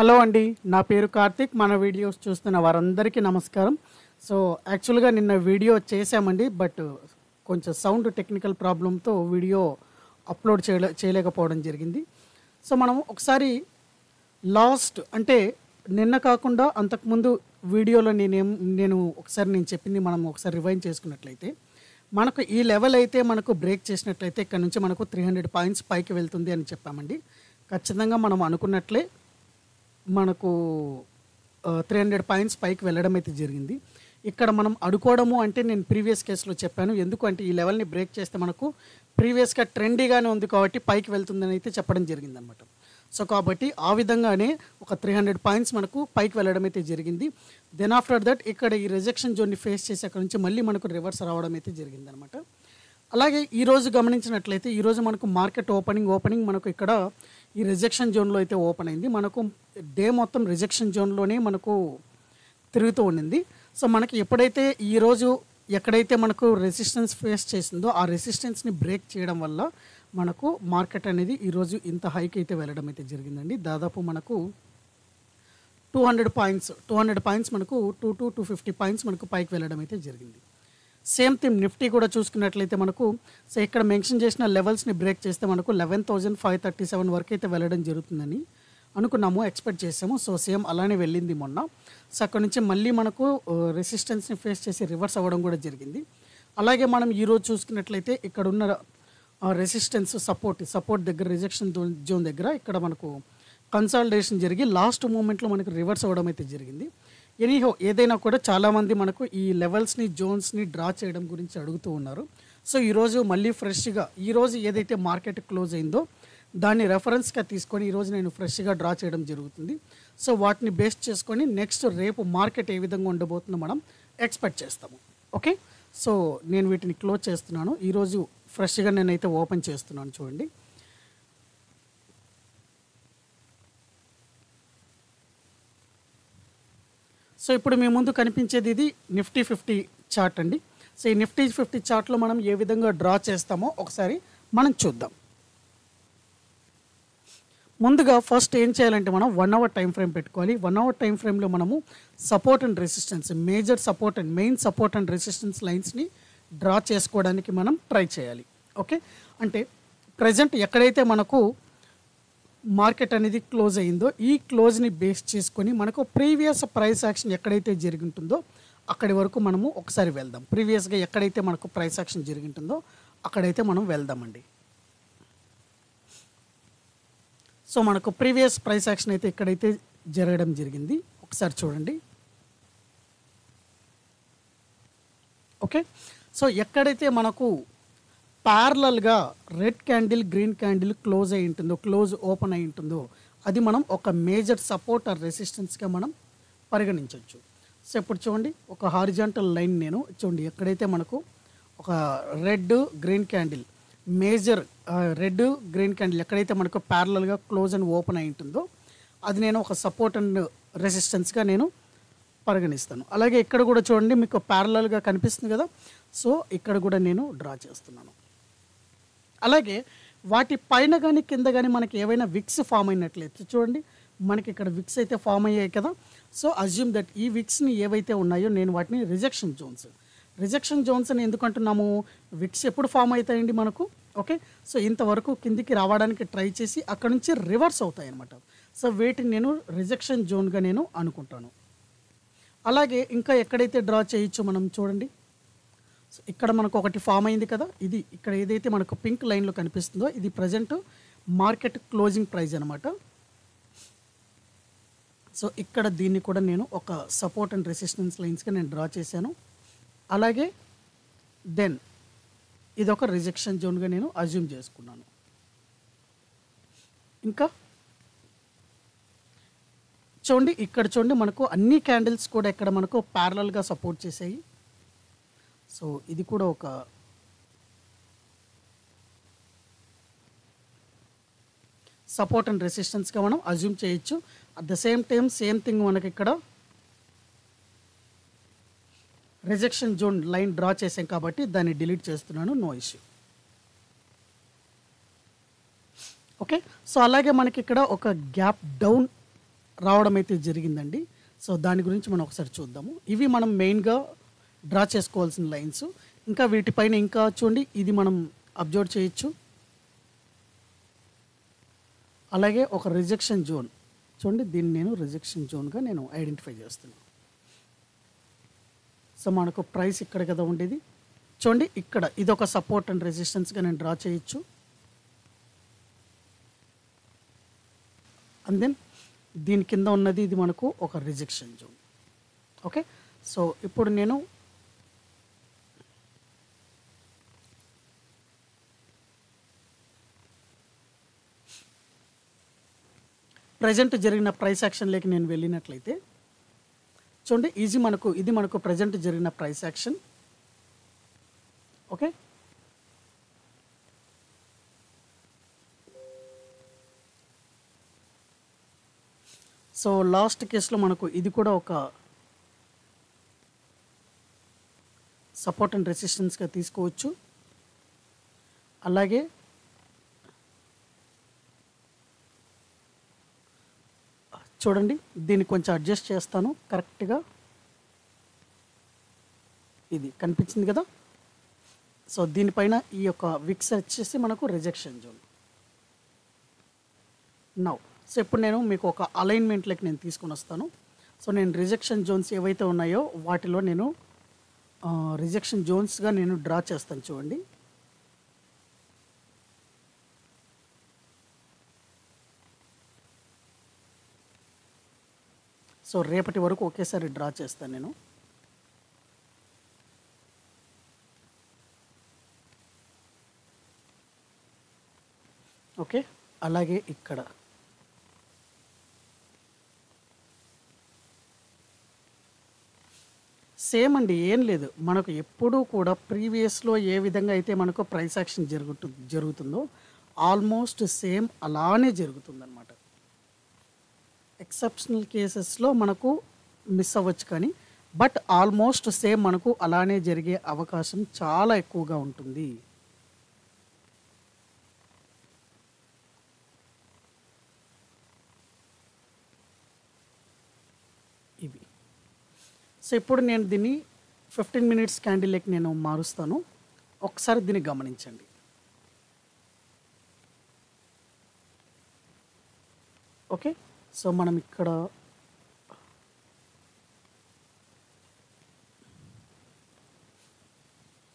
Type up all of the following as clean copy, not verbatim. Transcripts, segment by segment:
Hello అండి నా పేరు కార్తిక్ మన వీడియోస్ చూస్తున్న వారందరికీ నమస్కారం సో యాక్చువల్ గా నిన్న వీడియో చేసామండి బట్ కొంచెం సౌండ్ టెక్నికల్ ప్రాబ్లం తో వీడియో అప్లోడ్ చేయలేకపోవడం జరిగింది సో మనం ఒకసారి లాస్ట్ అంటే నిన్న కాకుండా అంతకు ముందు వీడియోలో నేను చెప్పింది మనం ఒకసారి రివైండ్ చేసుకున్నట్లయితే మనకు ఈ లెవెల్ అయితే మనకు బ్రేక్ చేసినట్లయితే ఇక్కడ నుంచి మనకు 300 పాయింట్స్ పైకి వెళ్తుంది అని చెప్పామండి ఖచ్చితంగా మనం అనుకున్నట్లే మనకు 300 పాయింట్స్ పైకి వెళ్ళడం అయితే జరిగింది ఇక్కడ మనం అడుకోవడము అంటే నేను ప్రీవియస్ కేసులో చెప్పాను ఎందుకంటే ఈ లెవెల్ ని బ్రేక్ చేస్తే మనకు ప్రీవియస్ గా ట్రెండీ గానే ఉంది కాబట్టి పైకి వెళ్తుందని అయితే చెప్పడం జరిగింది అన్నమాట సో కాబట్టి ఆ విధంగానే ఒక 300 పాయింట్స్ మనకు పైకి వెళ్ళడం అయితే జరిగింది దెన్ ఆఫ్టర్ దట్ ఇక్కడ ఈ రిజెక్షన్ జోన్ ని ఫేస్ చేసి అక్కడ నుంచి మళ్ళీ మనకు రివర్స్ రావడం అయితే జరిగింది అన్నమాట అలాగే ఈ రోజు గమనించినట్లయితే ఈ రోజు మనకు మార్కెట్ ఓపెనింగ్ మనకు ఇక్కడ ఈ రిజెక్షన్ జోన్ లో అయితే ఓపెన్ అయ్యింది మనకు డే మొత్తం రిజెక్షన్ జోన్ లోనే మనకు తిరుగుతూ ఉండింది సో మనకి ఎప్పుడైతే ఈ రోజు ఎక్కడైతే మనకు రెసిస్టెన్స్ ఫేస్ చేసిందో ఆ రెసిస్టెన్స్ ని బ్రేక్ చేయడం వల్ల మనకు మార్కెట్ అనేది ఈ రోజు ఇంత హైకి అయితే వెళ్ళడం అయితే జరిగిందండి దాదాపు మనకు 200 పాయింట్స్ మనకు 250 పాయింట్స్ మనకు పైకి వెళ్ళడం అయితే జరిగింది సేమ్ థింగ్ నిఫ్టీ కూడా చూసుకున్నట్లయితే మనకు సో ఇక్కడ మెన్షన్ చేసిన లెవెల్స్ ని బ్రేక్ చేస్తే మనకు 11,537 వరకు అయితే వెళ్ళడం జరుగుతుందని అనుకున్నాము ఎక్స్పెక్ట్ చేసాము సో సేమ్ అలానే వెళ్ళింది మొన్న సో అక్కడ నుంచి మళ్ళీ మనకు రెసిస్టెన్స్ ని ఫేస్ చేసి రివర్స్ అవ్వడం కూడా జరిగింది అలాగే మనం ఈ రోజు చూసుకున్నట్లయితే ఇక్కడ ఉన్న రెసిస్టెన్స్ సపోర్ట్ దగ్గర రిజెక్షన్ జోన్ దగ్గర ఇక్కడ మనకు కన్సాలిడేషన్ జరిగి లాస్ట్ మూమెంట్ లో మనకు రివర్స్ అవ్వడం అయితే జరిగింది ఎనీహో ఏదైనా కూడా చాలామంది మనకు ఈ లెవెల్స్ని జోన్స్ని డ్రా చేయడం గురించి అడుగుతూ ఉన్నారు సో ఈరోజు మళ్ళీ ఫ్రెష్గా ఈరోజు ఏదైతే మార్కెట్ క్లోజ్ అయిందో దాన్ని రెఫరెన్స్గా తీసుకొని ఈరోజు నేను ఫ్రెష్గా డ్రా చేయడం జరుగుతుంది సో వాటిని బేస్ చేసుకొని నెక్స్ట్ రేపు మార్కెట్ ఏ విధంగా ఉండబోతుందో మనం ఎక్స్పెక్ట్ చేస్తాము ఓకే సో నేను వీటిని క్లోజ్ చేస్తున్నాను ఈరోజు ఫ్రెష్గా నేనైతే ఓపెన్ చేస్తున్నాను చూడండి సో ఇప్పుడు మీ ముందు కనిపించేది ఇది నిఫ్టీ 50 చార్ట్ అండి సో ఈ నిఫ్టీ 50 చార్ట్లో మనం ఏ విధంగా డ్రా చేస్తామో ఒకసారి మనం చూద్దాం ముందుగా ఫస్ట్ ఏం చేయాలంటే మనం 1 అవర్ టైం ఫ్రేమ్ పెట్టుకోవాలి 1 అవర్ టైం ఫ్రేమ్లో మనము support and resistance major support and main support and resistance లైన్స్ని డ్రా చేసుకోవడానికి మనం ట్రై చేయాలి ఓకే అంటే ప్రజెంట్ ఎక్కడైతే మనకు మార్కెట్ అనేది క్లోజ్ అయిందో ఈ క్లోజ్ని బేస్ చేసుకొని మనకు ప్రీవియస్ ప్రైస్ యాక్షన్ ఎక్కడైతే జరిగింటుందో అక్కడి వరకు మనము ఒకసారి వెళ్దాం ప్రీవియస్గా ఎక్కడైతే మనకు ప్రైస్ యాక్షన్ జరిగింటుందో అక్కడైతే మనం వెళ్దామండి సో మనకు ప్రీవియస్ ప్రైస్ యాక్షన్ అయితే ఎక్కడైతే జరగడం జరిగింది ఒకసారి చూడండి ఓకే సో ఎక్కడైతే మనకు ప్యారలల్గా red candle green candle close అయి ఉంటుందో క్లోజ్ ఓపెన్ అయి ఉంటుందో అది మనం ఒక మేజర్ సపోర్ట్ ఆర్ రెసిస్టెన్స్గా మనం పరిగణించవచ్చు సో ఇప్పుడు చూడండి ఒక హారిజాంటల్ లైన్ నేను చూడండి ఎక్కడైతే మనకు ఒక రెడ్ గ్రీన్ క్యాండిల్ ఎక్కడైతే మనకు ప్యారలల్గా క్లోజ్ అండ్ ఓపెన్ అయి ఉంటుందో అది నేను ఒక సపోర్ట్ అండ్ రెసిస్టెన్స్గా నేను పరిగణిస్తాను అలాగే ఇక్కడ కూడా చూడండి మీకు ప్యారలల్గా కనిపిస్తుంది కదా సో ఇక్కడ కూడా నేను డ్రా చేస్తున్నాను అలాగే వాటి పైన కానీ కింద కానీ మనకి ఏవైనా విక్స్ ఫామ్ అయినట్లయితే చూడండి మనకి ఇక్కడ విక్స్ అయితే ఫామ్ అయ్యాయి కదా సో అజ్యూమ్ దట్ ఈ విక్స్ని ఏవైతే ఉన్నాయో నేను వాటిని రిజెక్షన్ జోన్స్ అని ఎందుకంటున్నాము విక్స్ ఎప్పుడు ఫామ్ అవుతాయండి మనకు ఓకే సో ఇంతవరకు కిందికి రావడానికి ట్రై చేసి అక్కడ నుంచి రివర్స్ అవుతాయి అనమాట సో వీటిని నేను రిజెక్షన్ జోన్గా నేను అనుకుంటాను అలాగే ఇంకా ఎక్కడైతే డ్రా చేయొచ్చు మనం చూడండి సో ఇక్కడ మనకు ఒకటి ఫామ్ అయింది కదా ఇది ఇక్కడ ఏదైతే మనకు పింక్ లైన్లో కనిపిస్తుందో ఇది ప్రజెంట్ మార్కెట్ క్లోజింగ్ ప్రైస్ అనమాట సో ఇక్కడ దీన్ని కూడా నేను ఒక సపోర్ట్ అండ్ రెసిస్టెన్స్ లైన్స్గా నేను డ్రా చేశాను అలాగే దెన్ ఇది ఒక రిజెక్షన్ జోన్గా నేను అజ్యూమ్ చేసుకున్నాను ఇంకా చూడండి ఇక్కడ చూడండి మనకు అన్ని క్యాండిల్స్ కూడా ఇక్కడ మనకు ప్యారలల్గా సపోర్ట్ చేసాయి సో ఇది కూడా ఒక సపోర్ట్ అండ్ రెసిస్టెన్స్గా మనం అజ్యూమ్ చేయొచ్చు at the same time same thing మనకి ఇక్కడ రిజెక్షన్ జోన్ లైన్ డ్రా చేసాం కాబట్టి దాన్ని డిలీట్ చేస్తున్నాను నో ఇష్యూ ఓకే సో అలాగే మనకి ఇక్కడ ఒక గ్యాప్ డౌన్ రావడమైతే జరిగిందండి. సో దాని గురించి మనం ఒకసారి చూద్దాము. ఇవి మనం మెయిన్ గా డ్రా చేసుకోవాల్సిన లైన్స్. ఇంకా వీటిపైన ఇంకా చూడండి ఇది మనం అబ్జర్వ్ చేయొచ్చు. అలాగే ఒక రిజెక్షన్ జోన్ చూడండి, దీన్ని నేను రిజెక్షన్ జోన్గా నేను ఐడెంటిఫై చేస్తున్నాను. సో మనకు ప్రైస్ ఇక్కడ కదా ఉండేది, చూడండి ఇక్కడ ఇది ఒక సపోర్ట్ అండ్ రెసిస్టెన్స్గా నేను డ్రా చేయొచ్చు. అండ్ దెన్ దీని కింద ఉన్నది ఇది మనకు ఒక రిజెక్షన్ జోన్. ఓకే, సో ఇప్పుడు నేను ప్రజెంట్ జరిగిన ప్రైస్ యాక్షన్ లేక నేను వెళ్ళినట్లయితే చూడండి ఇది మనకు ప్రజెంట్ జరిగిన price action. Okay, so last కేసులో మనకు ఇది కూడా ఒక సపోర్ట్ అండ్ రెసిస్టెన్స్గా తీసుకోవచ్చు. అలాగే చూడండి దీన్ని కొంచెం అడ్జస్ట్ చేస్తాను కరెక్ట్గా, ఇది కనిపించింది కదా. సో దీనిపైన ఈ యొక్క విక్స్ వచ్చేసి మనకు రిజెక్షన్ జోన్. నౌ సో ఇప్పుడు నేను మీకు ఒక అలైన్మెంట్లోకి నేను తీసుకుని వస్తాను. సో నేను రిజెక్షన్ జోన్స్ ఏవైతే ఉన్నాయో వాటిలో నేను రిజెక్షన్ జోన్స్గా నేను డ్రా చేస్తాను. చూడండి సో రేపటి వరకు ఒకేసారి డ్రా చేస్తాను నేను. ఓకే, అలాగే ఇక్కడ సేమ్ అండి, ఏం లేదు మనకు ఎప్పుడూ కూడా ప్రీవియస్లో ఏ విధంగా అయితే మనకు ప్రైస్ యాక్షన్ జరుగుతుందో ఆల్మోస్ట్ సేమ్ అలానే జరుగుతుందన్నమాట. ఎక్సెప్షనల్ కేసెస్లో మనకు మిస్ అవ్వచ్చు కానీ బట్ ఆల్మోస్ట్ సేమ్ మనకు అలానే జరిగే అవకాశం చాలా ఎక్కువగా ఉంటుంది. ఇవి సో ఇప్పుడు నేను దీన్ని 15 minutes క్యాండిల్కి నేను మారుస్తాను. ఒకసారి దీన్ని గమనించండి. ఓకే, సో మనం ఇక్కడ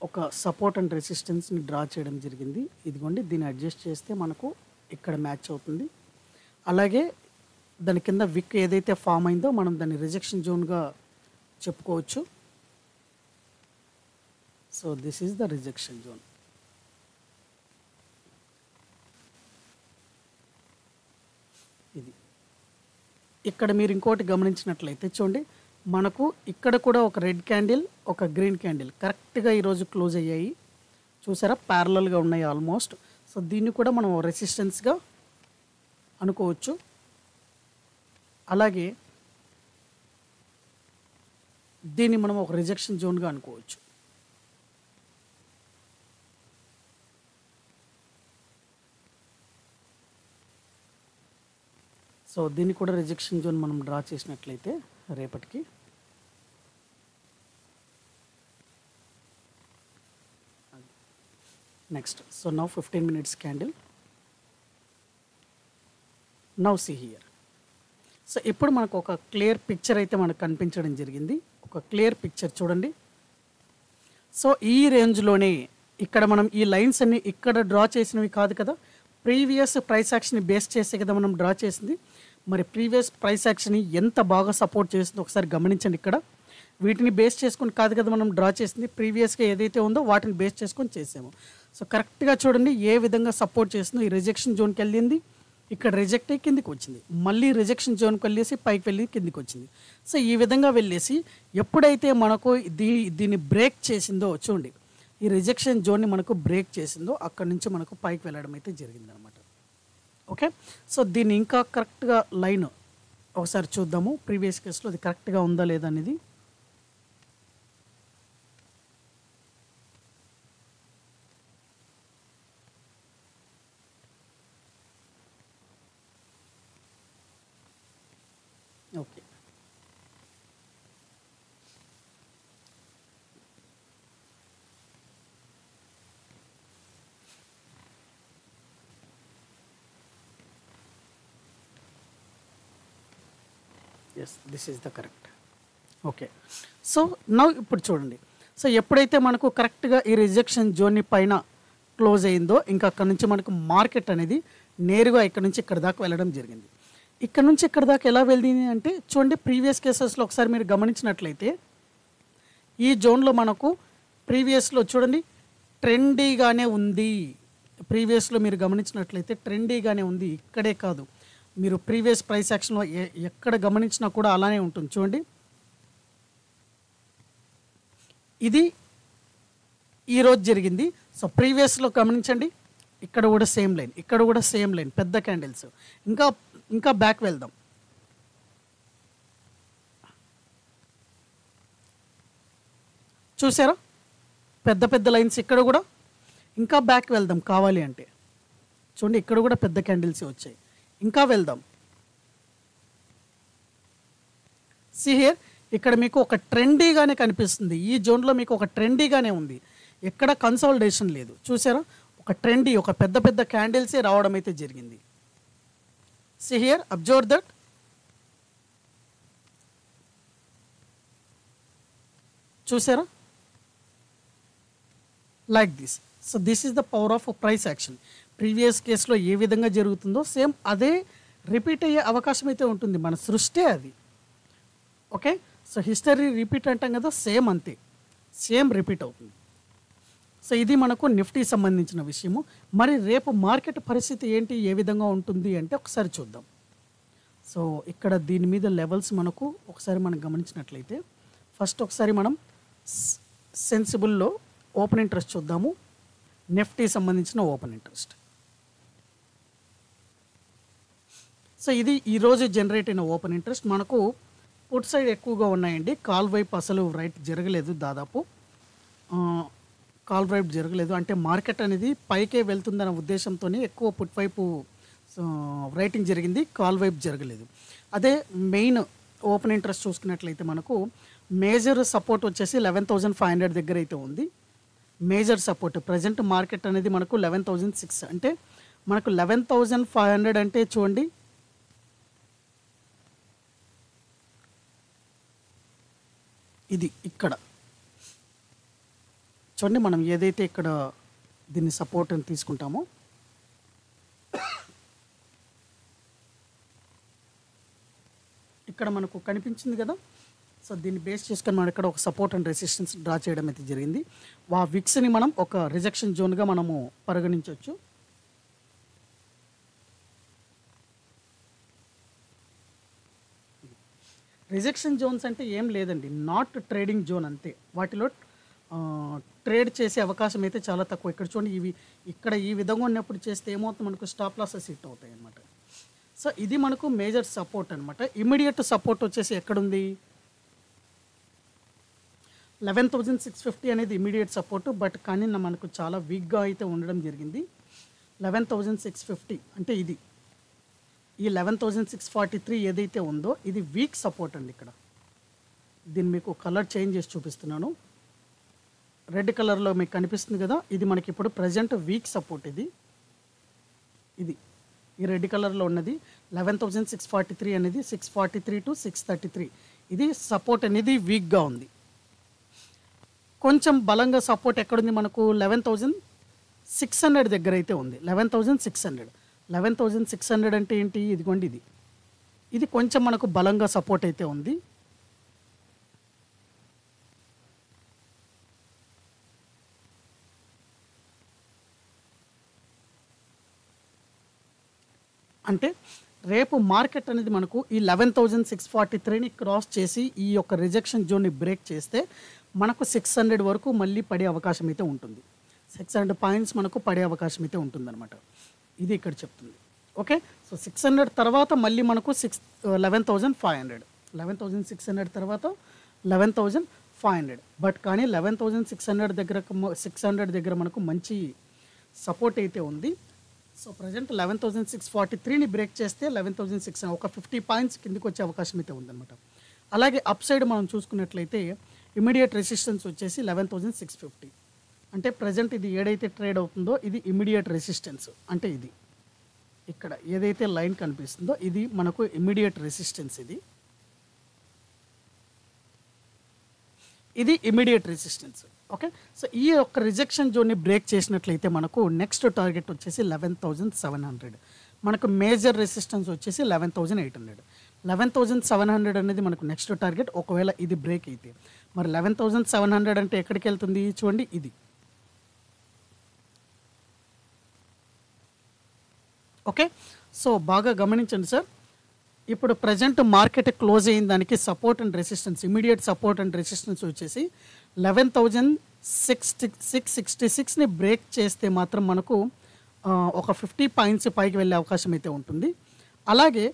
ఒక సపోర్ట్ అండ్ రెసిస్టెన్స్ని డ్రా చేయడం జరిగింది. ఇదిగోండి దీన్ని అడ్జస్ట్ చేస్తే మనకు ఇక్కడ మ్యాచ్ అవుతుంది. అలాగే దాని కింద విక్ ఏదైతే ఫామ్ అయిందో మనం దాన్ని రిజెక్షన్ జోన్గా చెప్పుకోవచ్చు. So this is the rejection zone. ఇది ఇక్కడ మీరు ఇంకోటి గమనించినట్లయితే చూడండి మనకు ఇక్కడ కూడా ఒక రెడ్ క్యాండిల్ ఒక గ్రీన్ క్యాండిల్ కరెక్ట్గా ఈరోజు క్లోజ్ అయ్యాయి. చూసారా ప్యారలల్గా ఉన్నాయి ఆల్మోస్ట్. సో దీన్ని కూడా మనం రెసిస్టెన్స్గా అనుకోవచ్చు. అలాగే దీన్ని మనం ఒక రిజెక్షన్ జోన్గా అనుకోవచ్చు. సో దీన్ని కూడా రిజెక్షన్ జోన్ మనం డ్రా చేసినట్లయితే రేపటికి next. So now 15 minutes candle, now see here. So ఇప్పుడు మనకు ఒక క్లియర్ పిక్చర్ అయితే మనకు కనిపించడం జరిగింది. ఒక క్లియర్ పిక్చర్ చూడండి. సో ఈ రేంజ్లోనే ఇక్కడ మనం ఈ లైన్స్ అన్ని ఇక్కడ డ్రా చేసినవి కాదు కదా, ప్రీవియస్ ప్రైస్ యాక్షన్ని బేస్ చేసే కదా మనం డ్రా చేసింది. మరి ప్రీవియస్ ప్రైస్ యాక్షన్ని ఎంత బాగా సపోర్ట్ చేసిందో ఒకసారి గమనించండి. ఇక్కడ వీటిని బేస్ చేసుకొని కాదు కదా మనం డ్రా చేసింది, ప్రీవియస్గా ఏదైతే ఉందో వాటిని బేస్ చేసుకొని చేసాము. సో కరెక్ట్గా చూడండి ఏ విధంగా సపోర్ట్ చేసిందో. ఈ రిజెక్షన్ జోన్కి వెళ్ళింది, ఇక్కడ రిజెక్ట్ అయ్యి కిందికి వచ్చింది, మళ్ళీ రిజెక్షన్ జోన్కి వెళ్ళేసి పైకి వెళ్ళి కిందికి వచ్చింది. సో ఈ విధంగా వెళ్ళేసి ఎప్పుడైతే మనకు దీన్ని బ్రేక్ చేసిందో చూడండి, ఈ రిజెక్షన్ జోన్ని మనకు బ్రేక్ చేసిందో అక్కడి నుంచి మనకు పైకి వెళ్ళడం అయితే జరిగిందనమాట. ఓకే, సో దీన్ని ఇంకా కరెక్ట్గా లైన్ ఒకసారి చూద్దాము. ప్రీవియస్ కేసులో అది కరెక్ట్గా ఉందా లేదా అనేది. Okay yes this is the correct okay so now ఇప్పుడు చూడండి సో ఎప్పుడైతే మనకు కరెక్ట్ గా ఈ రిజెక్షన్ జోన్ పైన క్లోజ్ అయ్యిందో ఇంకా అక్కడ నుంచి మనకు మార్కెట్ అనేది నేరుగా ఇక్కడ నుంచి ఇక్కడ దాకా వెళ్ళడం జరిగింది ఇక్కడ నుంచి ఇక్కడ దాకా ఎలా వెళ్ళింది అంటే చూడండి ప్రీవియస్ కేసెస్ లో ఒకసారి మీరు గమనించినట్లయితే ఈ జోన్ లో మనకు ప్రీవియస్ లో చూడండి ట్రెండీగానే ఉంది ప్రీవియస్ లో మీరు గమనించినట్లయితే ట్రెండీగానే ఉంది ఇక్కడే కాదు మీరు ప్రీవియస్ ప్రైస్ యాక్షన్ ఎక్కడ గమనించినా కూడా అలానే ఉంటుంది చూడండి ఇది ఈ రోజు జరిగింది సో ప్రీవియస్ లో గమనించండి ఇక్కడ కూడా సేమ్ లైన్ ఇక్కడ కూడా సేమ్ లైన్ పెద్ద క్యాండిల్స్ ఇంకా ఇంకా బ్యాక్ వెళ్దాం చూసారా పెద్ద పెద్ద లైన్స్ ఇక్కడ కూడా ఇంకా బ్యాక్ వెళ్దాం కావాలి అంటే చూడండి ఇక్కడ కూడా పెద్ద క్యాండిల్స్ వచ్చాయి ఇంకా వెళ్దాం సీ హియర్ ఇక్కడ మీకు ఒక ట్రెండీగానే కనిపిస్తుంది ఈ జోన్లో మీకు ఒక ట్రెండీగానే ఉంది ఎక్కడ కన్సాలిడేషన్ లేదు చూసారా ఒక ట్రెండీ ఒక పెద్ద పెద్ద క్యాండిల్సే రావడం అయితే జరిగింది సీ హియర్ అబ్జర్వ్ దట్ చూసారా like this so this is the power of price action previous కేసులో ఏ విధంగా జరుగుతుందో సేమ్ అదే రిపీట్ అయ్యే అవకాశం అయితే ఉంటుంది మన సృష్టి అది ఓకే సో హిస్టరీ రిపీట్ అంటాం కదా సేమ్ అంతే సేమ్ రిపీట్ అవుతుంది సో ఇది మనకు నిఫ్టీ సంబంధించిన విషయము మరి రేపు మార్కెట్ పరిస్థితి ఏంటి ఏ విధంగా ఉంటుంది అంటే ఒకసారి చూద్దాం సో ఇక్కడ దీని మీద లెవెల్స్ మనకు ఒకసారి మనం గమనించినట్లయితే ఫస్ట్ ఒకసారి మనం సెన్సిబుల్లో ఓపెన్ ఇంట్రెస్ట్ చూద్దాము నిఫ్టీ సంబంధించిన ఓపెన్ ఇంట్రెస్ట్ సో ఇది ఈరోజు జనరేట్ అయిన ఓపెన్ ఇంట్రెస్ట్ మనకు పుట్ సైడ్ ఎక్కువగా ఉన్నాయండి కాల్ వైపు అసలు రైట్ జరగలేదు దాదాపు కాల్ వైపు జరగలేదు అంటే మార్కెట్ అనేది పైకే వెళ్తుందన్న ఉద్దేశంతోనే ఎక్కువ పుట్ వైపు రైటింగ్ జరిగింది కాల్ వైపు జరగలేదు అదే మెయిన్ ఓపెన్ ఇంట్రెస్ట్ చూసుకున్నట్లయితే మనకు మేజర్ సపోర్ట్ వచ్చేసి 11,500 దగ్గర అయితే ఉంది మేజర్ సపోర్ట్ ప్రజెంట్ మార్కెట్ అనేది మనకు 11,600 అంటే మనకు 11,500 అంటే చూడండి ఇది ఇక్కడ చూడండి మనం ఏదైతే ఇక్కడ దీన్ని సపోర్ట్ అని తీసుకుంటామో ఇక్కడ మనకు కనిపించింది కదా సో దీన్ని బేస్ చేసుకొని మనం ఇక్కడ ఒక సపోర్ట్ అండ్ రెసిస్టెన్స్ డ్రా చేయడం అయితే జరిగింది ఆ విక్స్ని మనం ఒక రిజెక్షన్ జోన్గా మనము పరిగణించవచ్చు రిజెక్షన్ జోన్స్ అంటే ఏం లేదండి నాట్ ట్రేడింగ్ జోన్ అంతే వాటిలో ట్రేడ్ చేసే అవకాశం అయితే చాలా తక్కువ ఇక్కడ చూడండి ఇవి ఇక్కడ ఈ విధంగా ఉన్నప్పుడు చేస్తే ఏమవుతుంది మనకు స్టాప్ లాసెస్ హిట్ అవుతాయి అన్నమాట సో ఇది మనకు మేజర్ సపోర్ట్ అనమాట ఇమీడియట్ సపోర్ట్ వచ్చేసి ఎక్కడుంది 11,650 అనేది ఇమీడియట్ సపోర్ట్ బట్ కానీ మనకు చాలా వీక్గా అయితే ఉండడం జరిగింది 11,650 అంటే ఇది ఈ 11,643 ఏదైతే ఉందో ఇది వీక్ సపోర్ట్ అండి ఇక్కడ దీన్ని మీకు కలర్ చేంజ్ చేసి చూపిస్తున్నాను రెడ్ కలర్లో మీకు కనిపిస్తుంది కదా ఇది మనకి ఇప్పుడు ప్రజెంట్ వీక్ సపోర్ట్ ఇది ఇది ఈ రెడ్ కలర్లో ఉన్నది 11,643 అనేది 643 to 633 ఇది సపోర్ట్ అనేది వీక్గా ఉంది కొంచెం బలంగా సపోర్ట్ ఎక్కడుంది మనకు 11,600 దగ్గర అయితే ఉంది 11,600 అంటే ఏంటి ఇదిగోండి ఇది ఇది కొంచెం మనకు బలంగా సపోర్ట్ అయితే ఉంది అంటే రేపు మార్కెట్ అనేది మనకు ఈ 11,643ని క్రాస్ చేసి ఈ యొక్క రిజెక్షన్ జోన్ని బ్రేక్ చేస్తే మనకు 600 వరకు మళ్ళీ పడే అవకాశం అయితే ఉంటుంది 600 పాయింట్స్ మనకు పడే అవకాశం అయితే ఉంటుందన్నమాట ఇది ఇక్కడ చెప్తుంది ఓకే సో 600 తర్వాత మళ్ళీ మనకు 11,600 తర్వాత 11,500 బట్ కానీ 11,600 దగ్గర మనకు మంచి సపోర్ట్ అయితే ఉంది సో ప్రజెంట్ 11,643ని బ్రేక్ చేస్తే 11,600 ఒక 50 పాయింట్స్ కిందకి వచ్చే అవకాశం అయితే ఉందన్నమాట. అలాగే అప్ సైడ్ మనం చూసుకున్నట్లయితే ఇమీడియట్ రెసిస్టెన్స్ వచ్చేసి 11,650, అంటే ప్రజెంట్ ఇది ఏదైతే ట్రేడ్ అవుతుందో ఇది ఇమీడియట్ రెసిస్టెన్స్, అంటే ఇది ఇక్కడ ఏదైతే లైన్ కనిపిస్తుందో ఇది మనకు ఇమీడియట్ రెసిస్టెన్స్, ఇది ఇమీడియట్ రెసిస్టెన్స్. ఓకే, సో ఈ యొక్క రిజెక్షన్ జోన్ని బ్రేక్ చేసినట్లయితే మనకు నెక్స్ట్ టార్గెట్ వచ్చేసి 11,700, మనకు మేజర్ రెసిస్టెన్స్ వచ్చేసి 11,800. 11,700 అనేది మనకు నెక్స్ట్ టార్గెట్. ఒకవేళ ఇది బ్రేక్ అయితే మరి 11,700 అంటే ఎక్కడికి వెళ్తుంది చూడండి, ఇది ఓకే. సో బాగా గమనించండి సార్, ఇప్పుడు ప్రజెంట్ మార్కెట్ క్లోజ్ అయిన దానికి support and resistance, immediate support and resistance వచ్చేసి 11,666ని బ్రేక్ చేస్తే మాత్రం మనకు ఒక 50 పాయింట్స్ పైకి వెళ్ళే అవకాశం అయితే ఉంటుంది. అలాగే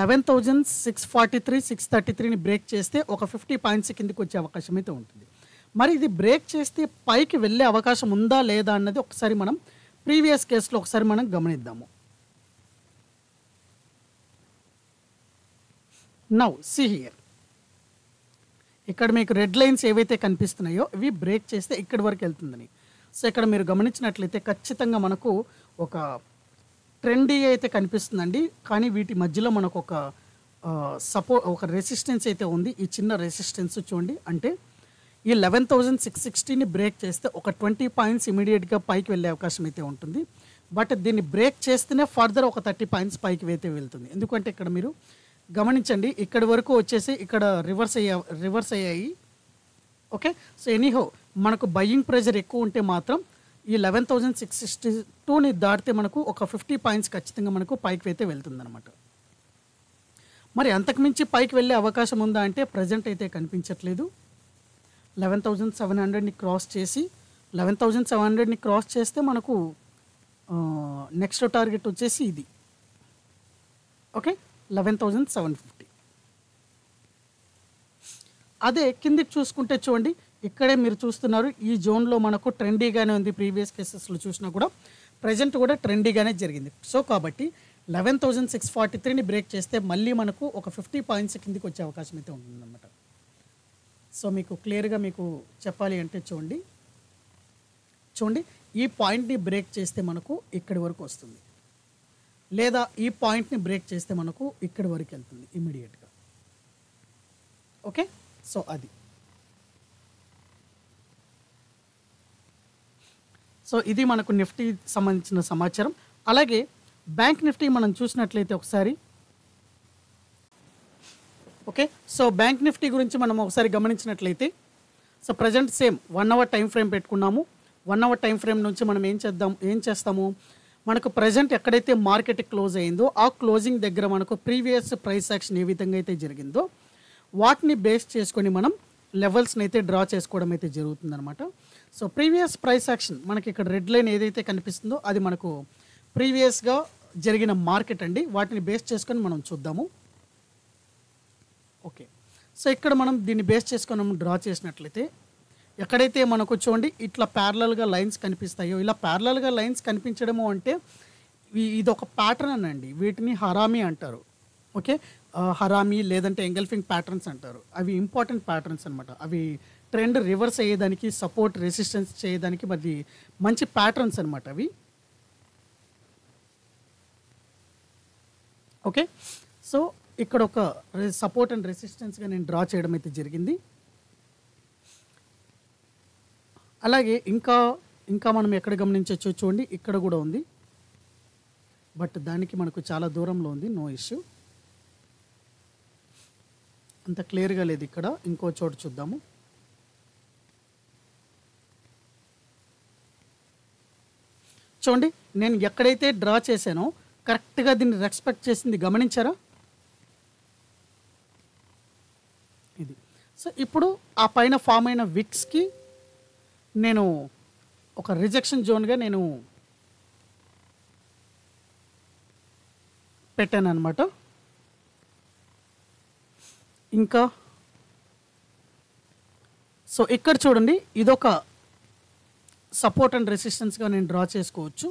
11,643, 633ని బ్రేక్ చేస్తే ఒక 50 పాయింట్స్ కిందకి వచ్చే అవకాశం అయితే ఉంటుంది. మరి ఇది బ్రేక్ చేస్తే పైకి వెళ్ళే అవకాశం ఉందా లేదా అన్నది ఒకసారి మనం ప్రీవియస్ కేసులో ఒకసారి మనం గమనిద్దాము. నౌ సీ హియర్, ఇక్కడ మీకు రెడ్ లైన్స్ ఏవైతే కనిపిస్తున్నాయో ఇవి బ్రేక్ చేస్తే ఇక్కడి వరకు వెళ్తుందని. సో ఇక్కడ మీరు గమనించినట్లయితే ఖచ్చితంగా మనకు ఒక ట్రెండీ అయితే కనిపిస్తుందండి, కానీ వీటి మధ్యలో మనకు ఒక ఒక రెసిస్టెన్స్ అయితే ఉంది. ఈ చిన్న రెసిస్టెన్స్ చూడండి, అంటే ఈ 11,660ని బ్రేక్ చేస్తే ఒక 20 పాయింట్స్ ఇమీడియట్గా పైకి వెళ్ళే అవకాశం అయితే ఉంటుంది. బట్ దీన్ని బ్రేక్ చేస్తేనే ఫర్దర్ ఒక 30 పాయింట్స్ పైకి అయితే వెళ్తుంది. ఎందుకంటే ఇక్కడ మీరు గమనించండి, ఇక్కడి వరకు వచ్చేసి ఇక్కడ రివర్స్ అయ్యాయి. ఓకే, సో ఎనీహో మనకు బయ్యింగ్ ప్రెజర్ ఎక్కువ ఉంటే మాత్రం ఈ 11,662ని దాటితే మనకు ఒక 50 పాయింట్స్ ఖచ్చితంగా మనకు పైకి అయితే వెళ్తుందన్నమాట. మరి అంతకుమించి పైకి వెళ్ళే అవకాశం ఉందా అంటే ప్రజెంట్ అయితే కనిపించట్లేదు. 11,700ని క్రాస్ చేసి 11,700ని క్రాస్ చేస్తే మనకు నెక్స్ట్ టార్గెట్ వచ్చేసి ఇది ఓకే 11,750. అదే కిందికి చూసుకుంటే చూడండి, ఇక్కడే మీరు చూస్తున్నారు ఈ జోన్లో మనకు ట్రెండీగానే ఉంది. ప్రీవియస్ కేసెస్లో చూసినా కూడా ప్రజెంట్ కూడా ట్రెండీగానే జరిగింది. సో కాబట్టి 11,643ని బ్రేక్ చేస్తే మళ్ళీ మనకు ఒక 50 పాయింట్స్ కిందికి వచ్చే అవకాశం అయితే ఉంటుందన్నమాట. సో మీకు క్లియర్గా మీకు చెప్పాలి అంటే చూడండి ఈ పాయింట్ని బ్రేక్ చేస్తే మనకు ఇక్కడి వరకు వస్తుంది, లేదా ఈ పాయింట్ని బ్రేక్ చేస్తే మనకు ఇక్కడి వరకు వెళ్తుంది ఇమీడియట్గా. ఓకే, సో అది ఇది మనకు నిఫ్టీ సంబంధించిన సమాచారం. అలాగే బ్యాంక్ నిఫ్టీ మనం చూసినట్లయితే ఒకసారి ఓకే, సో బ్యాంక్ నిఫ్టీ గురించి మనం ఒకసారి గమనించినట్లయితే so present same 1 hour time frame పెట్టుకున్నాము. 1 అవర్ టైం ఫ్రేమ్ నుంచి మనం ఏం చేస్తాము మనకు ప్రజెంట్ ఎక్కడైతే మార్కెట్ క్లోజ్ అయిందో ఆ క్లోజింగ్ దగ్గర మనకు ప్రీవియస్ ప్రైస్ యాక్షన్ ఏ విధంగా అయితే జరిగిందో వాటిని బేస్ చేసుకొని మనం లెవెల్స్ని అయితే డ్రా చేసుకోవడం అయితే జరుగుతుందన్నమాట. సో ప్రీవియస్ ప్రైస్ యాక్షన్ మనకి ఇక్కడ రెడ్ లైన్ ఏదైతే కనిపిస్తుందో అది మనకు ప్రీవియస్గా జరిగిన మార్కెట్ అండి, వాటిని బేస్ చేసుకొని మనం చూద్దాము. ఓకే, సో ఇక్కడ మనం దీన్ని బేస్ చేసుకొని మనం డ్రా చేసినట్లయితే ఎక్కడైతే మనకు చూడండి ఇట్లా ప్యారలల్గా లైన్స్ కనిపిస్తాయో, ఇలా ప్యారలల్గా లైన్స్ కనిపించడము అంటే ఇది ఒక ప్యాటర్న్ అండి, వీటిని హరామీ అంటారు. ఓకే, హరామీ లేదంటే ఎంగల్ఫింగ్ ప్యాటర్న్స్ అంటారు. అవి ఇంపార్టెంట్ ప్యాటర్న్స్ అనమాట, అవి ట్రెండ్ రివర్స్ అయ్యేదానికి సపోర్ట్ రెసిస్టెన్స్ చేయడానికి మరి మంచి ప్యాటర్న్స్ అనమాట అవి. ఓకే, సో ఇక్కడ ఒక సపోర్ట్ అండ్ రెసిస్టెన్స్గా నేను డ్రా చేయడం అయితే జరిగింది. అలాగే ఇంకా మనం ఎక్కడ గమనించవచ్చు చూడండి, ఇక్కడ కూడా ఉంది, బట్ దానికి మనకు చాలా దూరంలో ఉంది, నో ఇష్యూ, అంత క్లియర్గా లేదు. ఇక్కడ ఇంకో చోటు చూద్దాము. చూడండి నేను ఎక్కడైతే డ్రా చేశానో కరెక్ట్గా దీన్ని రెస్పెక్ట్ చేసింది, గమనించారా ఇది. సో ఇప్పుడు ఆ పైన ఫామ్ అయిన విక్స్కి నేను ఒక రిజెక్షన్ జోన్గా నేను పెట్టాను అనమాట. ఇంకా సో ఇక్కడ చూడండి ఇదొక సపోర్ట్ అండ్ రెసిస్టెన్స్గా నేను డ్రా చేసుకోవచ్చు.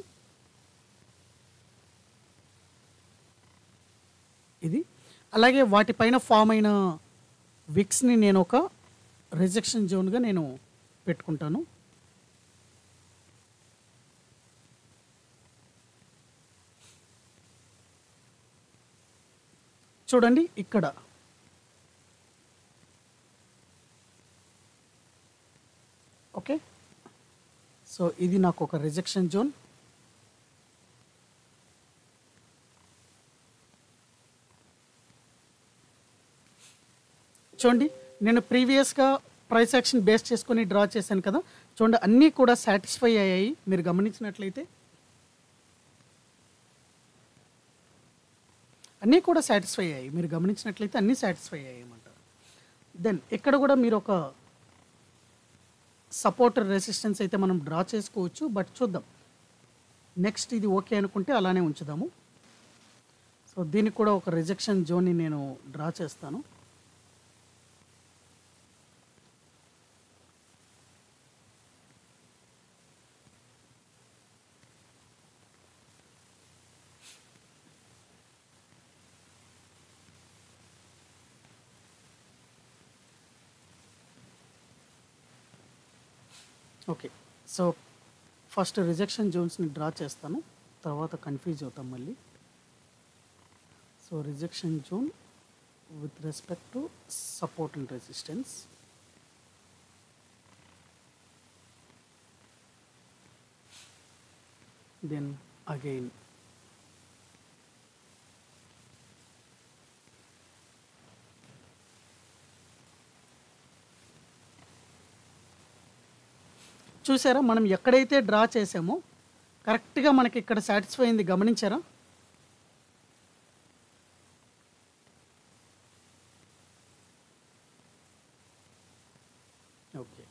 ఇది అలాగే వాటిపైన ఫామ్ అయిన విక్స్ని నేను ఒక రిజెక్షన్ జోన్గా నేను పెట్టుకుంటాను. చూడండి ఇక్కడ ఓకే, సో ఇది నాకు ఒక రిజెక్షన్ జోన్. చూడండి నేను ప్రీవియస్గా ప్రైస్ యాక్షన్ బేస్ చేసుకొని డ్రా చేశాను కదా, చూడండి అన్నీ కూడా సాటిస్ఫై అయ్యాయి. మీరు గమనించినట్లయితే అన్నీ కూడా సాటిస్ఫై అయ్యాయి, మీరు గమనించినట్లయితే అన్నీ సాటిస్ఫై అయ్యాయి అన్నమాట. దెన్ ఇక్కడ కూడా మీరు ఒక సపోర్ట్ రెసిస్టెన్స్ అయితే మనం డ్రా చేసుకోవచ్చు, బట్ చూద్దాం నెక్స్ట్ ఇది ఓకే అనుకుంటే అలానే ఉంచుదాము. సో దీనికి కూడా ఒక రిజెక్షన్ జోన్ని నేను డ్రా చేస్తాను. ఓకే, సో ఫస్ట్ రిజెక్షన్ జోన్స్ని డ్రా చేస్తాను, తర్వాత కన్ఫ్యూజ్ అవుతాం మళ్ళీ. So rejection zone with respect to support and resistance. Then again చూసారా మనం ఎక్కడైతే డ్రా చేసామో కరెక్ట్గా మనకి ఇక్కడ సాటిస్ఫై అయింది, గమనించారా? ఓకే,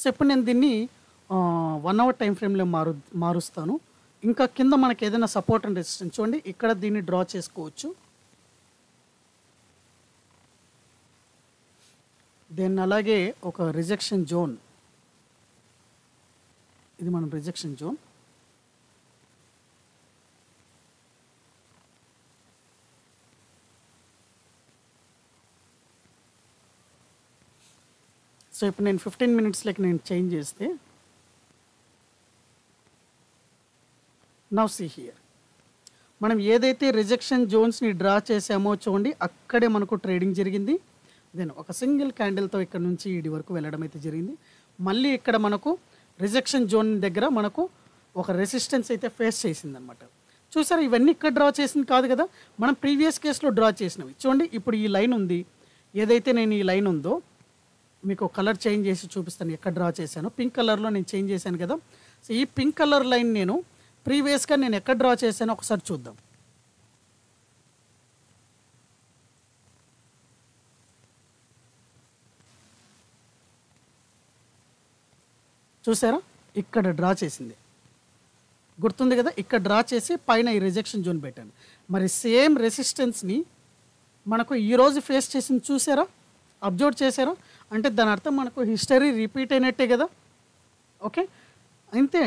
సో ఇప్పుడు నేను దీన్ని 1 అవర్ టైం ఫ్రేమ్లో మారుస్తాను. ఇంకా కింద మనకి ఏదైనా సపోర్ట్ అండ్ రెసిస్టెన్స్ చూడండి ఇక్కడ దీన్ని డ్రా చేసుకోవచ్చు. దెన్ అలాగే ఒక రిజెక్షన్ జోన్, ఇది మనం రిజెక్షన్ జోన్. సో ఇప్పుడు నేను 15 minutes లెక్క నేను చేంజ్ చేస్తే నౌ సీ హియర్ మనం ఏదైతే రిజెక్షన్ జోన్స్ని డ్రా చేసామో చూడండి అక్కడే మనకు ట్రేడింగ్ జరిగింది. దెన్ ఒక సింగిల్ క్యాండిల్తో ఇక్కడ నుంచి ఇది వరకు వెళ్ళడం అయితే జరిగింది. మళ్ళీ ఇక్కడ మనకు రిజెక్షన్ జోన్ దగ్గర మనకు ఒక రెసిస్టెన్స్ అయితే ఫేస్ చేసిందనమాట. చూసారా ఇవన్నీ ఇక్కడ డ్రా చేసింది కాదు కదా, మనం ప్రీవియస్ కేసులో డ్రా చేసినవి. చూడండి ఇప్పుడు ఈ లైన్ ఉంది, ఏదైతే నేను ఈ లైన్ ఉందో మీకు కలర్ చేంజ్ చేసి చూపిస్తాను ఎక్కడ డ్రా చేశాను. పింక్ కలర్లో నేను చేంజ్ చేశాను కదా, సో ఈ పింక్ కలర్ లైన్ నేను ప్రీవియస్గా నేను ఎక్కడ డ్రా చేశానో ఒకసారి చూద్దాం. చూసారా ఇక్కడ డ్రా చేసింది గుర్తుంది కదా, ఇక్కడ డ్రా చేసి పైన ఈ రిజెక్షన్ జోన్ పెట్టాను. మరి సేమ్ రెసిస్టెన్స్ని మనకు ఈరోజు ఫేస్ చేసింది చూసారా, అబ్జర్వ్ చేశారా? అంటే దాని అర్థం మనకు హిస్టరీ రిపీట్ అయినట్టే కదా. ఓకే అంతే,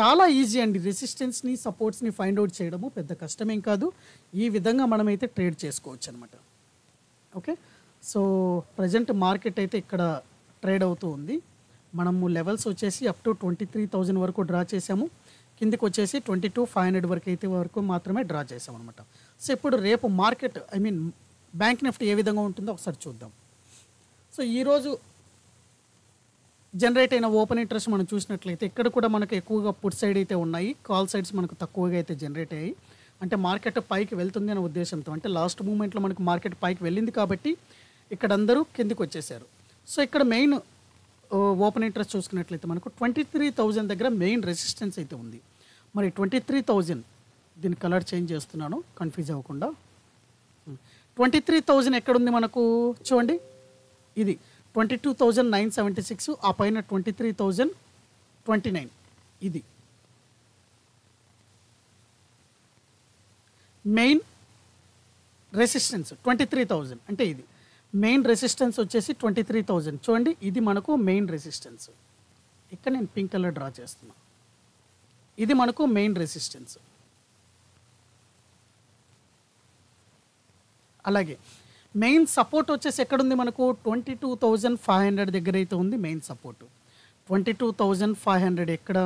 చాలా ఈజీ అండి రెసిస్టెన్స్ని సపోర్ట్స్ని ఫైండ్ అవుట్ చేయడము, పెద్ద కష్టమేం కాదు. ఈ విధంగా మనమైతే ట్రేడ్ చేసుకోవచ్చు అనమాట. ఓకే, సో ప్రజెంట్ మార్కెట్ అయితే ఇక్కడ ట్రేడ్ అవుతూ ఉంది. మనము లెవెల్స్ వచ్చేసి అప్ టు 23,000 వరకు డ్రా చేసాము, కిందికి వచ్చేసి 22,500 వరకు అయితే వరకు మాత్రమే డ్రా చేసాము అనమాట. సో ఇప్పుడు రేపు మార్కెట్ బ్యాంక్ నిఫ్టీ ఏ విధంగా ఉంటుందో ఒకసారి చూద్దాం. సో ఈరోజు జనరేట్ అయిన ఓపెన్ ఇంట్రెస్ట్ మనం చూసినట్లయితే ఇక్కడ కూడా మనకు ఎక్కువగా పుట్ సైడ్ అయితే ఉన్నాయి, కాల్ సైడ్స్ మనకు తక్కువగా అయితే జనరేట్ అయ్యాయి. అంటే మార్కెట్ పైకి వెళ్తుంది అనే ఉద్దేశంతో, అంటే లాస్ట్ మూమెంట్లో మనకు మార్కెట్ పైకి వెళ్ళింది కాబట్టి ఇక్కడ అందరూ కిందికి వచ్చేసారు. సో ఇక్కడ మెయిన్ ఓపెన్ ఇంట్రెస్ట్ చూసుకున్నట్లయితే మనకు 23,000 దగ్గర మెయిన్ రెసిస్టెన్స్ అయితే ఉంది. మరి 23,000 దీని కలర్ చేంజ్ చేస్తున్నాను కన్ఫ్యూజ్ అవ్వకుండా. 23,000 ఎక్కడుంది మనకు చూడండి, ఇది 22,976, ఆ పైన 23,029. ఇది మెయిన్ రెసిస్టెన్స్ 23,000, అంటే ఇది మెయిన్ రెసిస్టెన్స్ వచ్చేసి 23,000. చూడండి ఇది మనకు మెయిన్ రెసిస్టెన్స్, ఇక్కడ నేను పింక్ కలర్ డ్రా చేస్తున్నా, ఇది మనకు మెయిన్ రెసిస్టెన్స్. అలాగే మెయిన్ సపోర్ట్ వచ్చేసి ఎక్కడ ఉంది మనకు 22,500 దగ్గర అయితే ఉంది మెయిన్ సపోర్ట్. 22,500 ఎక్కడ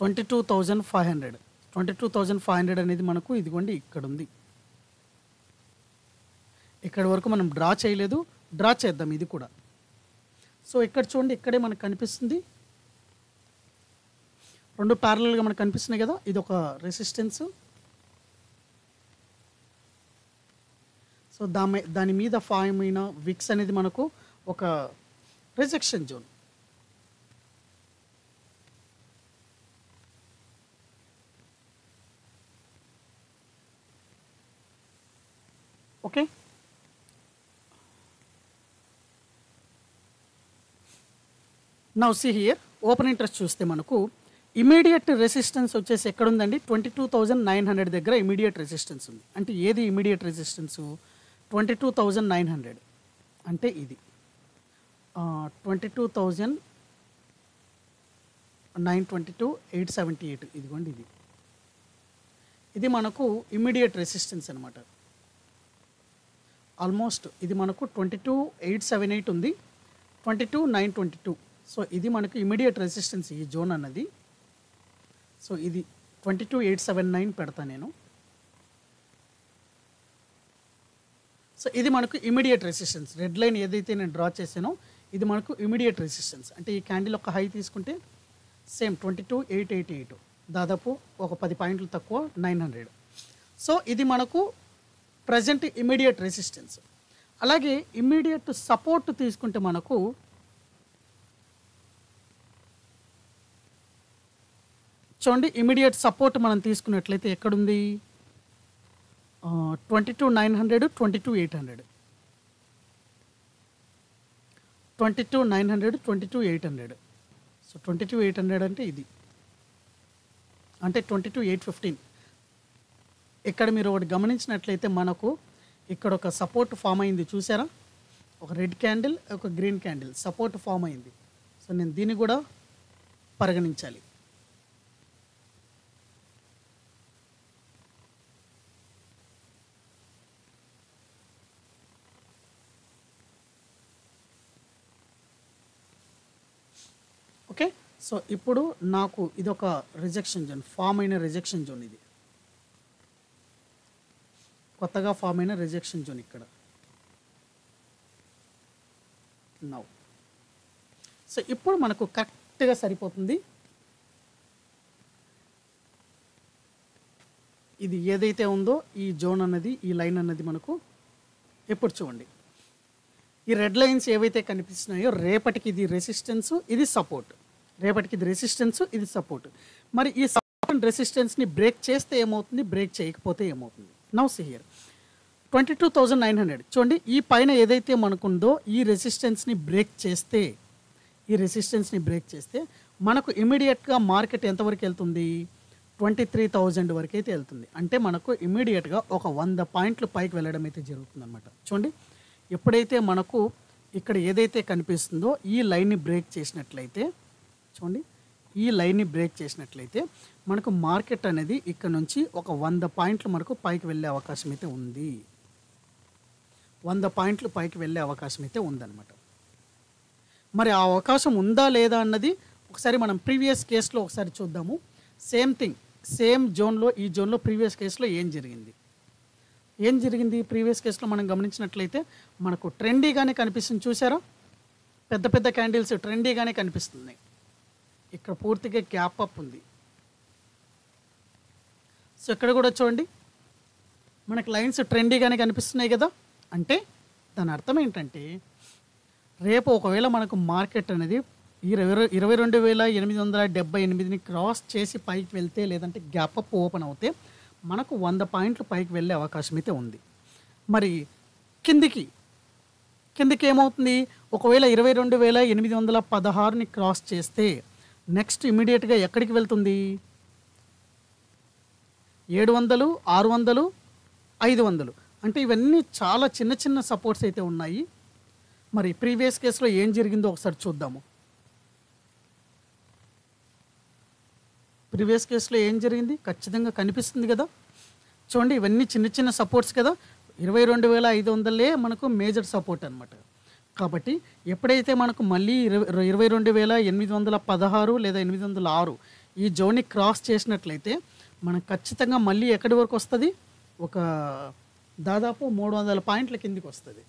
22,500 అనేది మనకు ఇదిగోండి ఇక్కడ ఉంది. ఇక్కడ వరకు మనం డ్రా చేయలేదు, డ్రా చేద్దాం ఇది కూడా. సో ఇక్కడ చూడండి ఇక్కడే మనకు కనిపిస్తుంది రెండు ప్యారలల్గా మనకు కనిపిస్తున్నాయి కదా, ఇది ఒక రెసిస్టెన్స్. సో దాని మీద ఫామ్ అయిన విక్స్ అనేది మనకు ఒక rejection zone. Okay now see here open interest చూస్తే మనకు ఇమీడియట్ రెసిస్టెన్స్ వచ్చేసి ఎక్కడ ఉందండి 22,900 దగ్గర ఇమీడియట్ రెసిస్టెన్స్ ఉంది. అంటే ఏది ఇమీడియట్ రెసిస్టెన్స్ 22,900 అంటే ఇది 22,922,878 ఇదిగోండి ఇది మనకు ఇమీడియట్ రెసిస్టెన్స్ అనమాట. ఆల్మోస్ట్ ఇది మనకు 22,878 ఉంది, 22,922. సో ఇది మనకు ఇమీడియట్ రెసిస్టెన్స్ ఈ జోన్ అన్నది. సో ఇది 22,879 పెడతా నేను. సో ఇది మనకు ఇమీడియట్ రెసిస్టెన్స్. రెడ్ లైన్ ఏదైతే నేను డ్రా చేసానో ఇది మనకు ఇమీడియట్ రెసిస్టెన్స్. అంటే ఈ క్యాండిల్ ఒక హై తీసుకుంటే సేమ్ 22,888, దాదాపు ఒక 10 పాయింట్లు తక్కువ 900. సో ఇది మనకు ప్రజెంట్ ఇమీడియట్ రెసిస్టెన్స్. అలాగే ఇమీడియట్ సపోర్ట్ తీసుకుంటే మనకు చూడండి ఇమీడియట్ సపోర్ట్ మనం తీసుకున్నట్లయితే ఎక్కడుంది 22,900, 22,800, 22,900, 22,800. సో 22,800 అంటే ఇది, అంటే 22,815. ఇక్కడ మీరు ఒకటి గమనించినట్లయితే మనకు ఇక్కడ ఒక సపోర్ట్ ఫామ్ అయింది చూసారా, ఒక రెడ్ క్యాండిల్ ఒక గ్రీన్ క్యాండిల్ సపోర్ట్ ఫామ్ అయింది. సో నేను దీన్ని కూడా పరిగణించాలి. ఓకే సో ఇప్పుడు నాకు ఇదొక రిజెక్షన్ జోన్, ఫామ్ అయిన రిజెక్షన్ జోన్, ఇది కొత్తగా ఫామ్ అయిన రిజెక్షన్ జోన్ ఇక్కడ నౌ. సో ఇప్పుడు మనకు కరెక్ట్గా సరిపోతుంది ఇది ఏదైతే ఉందో ఈ జోన్ అన్నది, ఈ లైన్ అన్నది మనకు. ఎప్పుడు చూడండి ఈ రెడ్ లైన్స్ ఏవైతే కనిపిస్తున్నాయో రేపటికి ఇది రెసిస్టెన్స్, ఇది సపోర్ట్, రేపటికి ఇది రెసిస్టెన్స్, ఇది సపోర్ట్. మరి ఈ సపోర్ట్ రెసిస్టెన్స్ని బ్రేక్ చేస్తే ఏమవుతుంది, బ్రేక్ చేయకపోతే ఏమవుతుంది. నౌ సీ హియర్ 22,900 చూడండి ఈ పైన ఏదైతే మనకుందో ఈ రెసిస్టెన్స్ని బ్రేక్ చేస్తే, ఈ రెసిస్టెన్స్ని బ్రేక్ చేస్తే మనకు ఇమీడియట్గా మార్కెట్ ఎంతవరకు వెళ్తుంది 23,000 వరకు అయితే వెళ్తుంది. అంటే మనకు ఇమీడియట్గా ఒక 100 పాయింట్లు పైకి వెళ్ళడం అయితే జరుగుతుంది అనమాట. చూడండి ఎప్పుడైతే మనకు ఇక్కడ ఏదైతే కనిపిస్తుందో ఈ లైన్ని బ్రేక్ చేసినట్లయితే, చూడండి ఈ లైన్ని బ్రేక్ చేసినట్లయితే మనకు మార్కెట్ అనేది ఇక్కడ నుంచి ఒక 100 పాయింట్లు మనకు పైకి వెళ్ళే అవకాశం అయితే ఉంది. 100 పాయింట్లు పైకి వెళ్ళే అవకాశం అయితే ఉందన్నమాట. మరి ఆ అవకాశం ఉందా లేదా అన్నది ఒకసారి మనం ప్రీవియస్ కేసులో ఒకసారి చూద్దాము. సేమ్ థింగ్, సేమ్ జోన్లో, ఈ జోన్లో ప్రీవియస్ కేసులో ఏం జరిగింది, ప్రీవియస్ కేసులో మనం గమనించినట్లయితే మనకు ట్రెండీగానే కనిపిస్తుంది చూసారా, పెద్ద పెద్ద క్యాండిల్స్ ట్రెండీగానే కనిపిస్తున్నాయి. ఇక్కడ పూర్తిగా గ్యాప్ అప్ ఉంది. సో ఇక్కడ కూడా చూడండి మనకు లైన్స్ ట్రెండీగానే కనిపిస్తున్నాయి కదా. అంటే దాని అర్థం ఏంటంటే రేపు ఒకవేళ మనకు మార్కెట్ అనేది 22,878ని క్రాస్ చేసి పైకి వెళ్తే, లేదంటే గ్యాప్ అప్ ఓపెన్ అవుతే మనకు 100 పాయింట్లు పైకి వెళ్ళే అవకాశం అయితే ఉంది. మరి కిందికి ఏమవుతుంది, ఒకవేళ 22,816ని క్రాస్ చేస్తే నెక్స్ట్ ఇమీడియట్గా ఎక్కడికి వెళ్తుంది 700, 600, 500. అంటే ఇవన్నీ చాలా చిన్న చిన్న సపోర్ట్స్ అయితే ఉన్నాయి. మరి ప్రీవియస్ కేసులో ఏం జరిగిందో ఒకసారి చూద్దాము. प्रीवियस केस लो एम जरिगिंदी खच्चितंगा कनिपिस्तुंदी कदा चूडंडी इवन्नी चिन्न चिन्न सपोर्ट्स कदा 22,500 मनकु मेजर सपोर्ट अन्नमाट काबट्टी एप्पुडैते मनकु मल्ली 22,816 लेदा 806 ई जोन क्रॉस चेसिनट्लयिते मन खच्चितंगा मल्ली एक्कडि वरकु वस्तदी ఒక దాదాపు 300 పాయింట్ల కిందికి వస్తది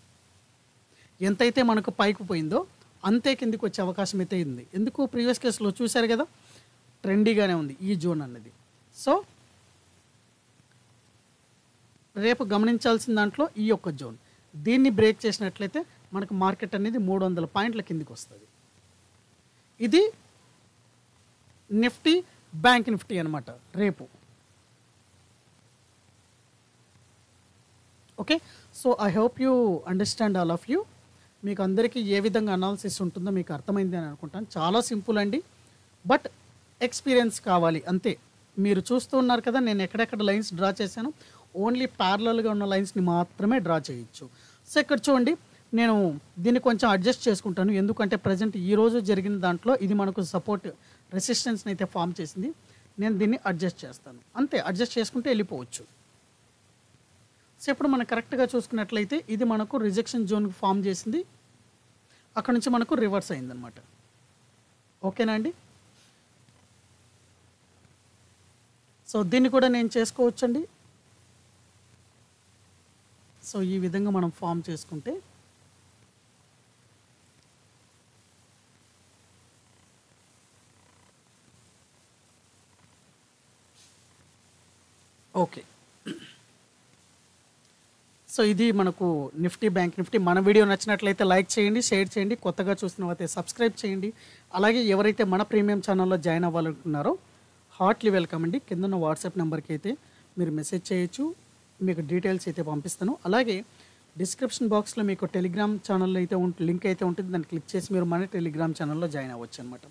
ఎంతైతే మనకు పైకి పోయిందో అంతే కిందికి వచ్చే అవకాశం అయితే ఉంది ఎందుకు ప్రీవియస్ కేసులో చూశారు కదా ట్రెండీగానే ఉంది ఈ జోన్ అన్నది సో రేపు గమనించాల్సిన దాంట్లో ఈ ఒక జోన్ దీన్ని బ్రేక్ చేసినట్లయితే మనకు మార్కెట్ అనేది 300 పాయింట్ల కిందికి వస్తది ఇది నిఫ్టీ బ్యాంక్ నిఫ్టీ అన్నమాట రేపు okay so I hope you understand all of you meeku andariki ee vidhanga analysis untundo meeku arthamaindi ani anukuntanu chaala simple andi but experience kavali ante meeru chustunnaru kada nenu ekkada ekkada lines draw chesanu only parallel ga unna lines ni maatrame draw cheyochu so ikkada chudandi nenu deenni koncham adjust cheskuntanu endukante present ee roju jarigina dantlo idi manaku support resistance ni aithe form chesindi nenu deenni adjust chestanu ante adjust cheskunte ellipovochu so ఇప్పుడు మనం correct గా చూసుకున్నట్లయితే ఇది మనకు rejection zone form చేసింది అక్కడ నుంచి మనకు రివర్స్ అయ్యింది అన్నమాట ఓకేనా అండి సో దీన్ని కూడా నేను చేసుకోవొచ్చుండి సో ఈ విధంగా మనం ఫామ్ చేసుకుంటే ఓకే సో ఇది మనకు నిఫ్టీ బ్యాంక్ నిఫ్టీ మన వీడియో నచ్చినట్లయితే లైక్ చేయండి షేర్ చేయండి కొత్తగా చూస్తున్నవారైతే సబ్స్క్రైబ్ చేయండి అలాగే ఎవరైతే మన ప్రీమియం ఛానల్లో జాయిన్ అవ్వాలనుకుంటున్నారో హార్ట్లీ వెల్కమ్ అండి కింద ఉన్న వాట్సాప్ నెంబర్కి అయితే మీరు మెసేజ్ చేయొచ్చు మీకు డీటెయిల్స్ అయితే పంపిస్తాను అలాగే డిస్క్రిప్షన్ బాక్స్లో మీకు టెలిగ్రామ్ ఛానల్లో అయితే లింక్ అయితే ఉంటుంది దాన్ని క్లిక్ చేసి మీరు మన టెలిగ్రామ్ ఛానల్లో జాయిన్ అవ్వచ్చు అనమాట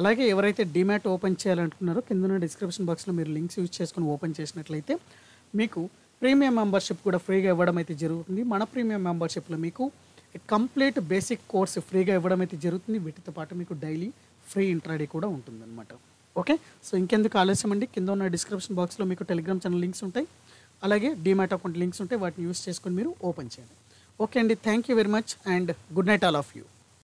అలాగే ఎవరైతే డీమ్యాట్ ఓపెన్ చేయాలనుకుంటున్నారో కింద ఉన్న డిస్క్రిప్షన్ బాక్స్లో మీరు లింక్స్ యూజ్ చేసుకుని ఓపెన్ చేసినట్లయితే మీకు ప్రీమియం మెంబర్షిప్ కూడా ఫ్రీగా ఇవ్వడం అయితే జరుగుతుంది మన ప్రీమియం మెంబర్షిప్లో మీకు కంప్లీట్ బేసిక్ కోర్స్ ఫ్రీగా ఇవ్వడం అయితే జరుగుతుంది వీటితో పాటు మీకు డైలీ ఫ్రీ ఇంట్రాడే కూడా ఉంటుందన్నమాట ఓకే సో ఇంకెందుకు ఆలస్యం అండి కింద ఉన్న డిస్క్రిప్షన్ బాక్స్లో మీకు టెలిగ్రామ్ ఛానల్ లింక్స్ ఉంటాయి అలాగే డీమ్యాట్ అకౌంట్ లింక్స్ ఉంటాయి వాటిని యూస్ చేసుకొని మీరు ఓపెన్ చేయండి ఓకే అండి thank you very much and good night all of you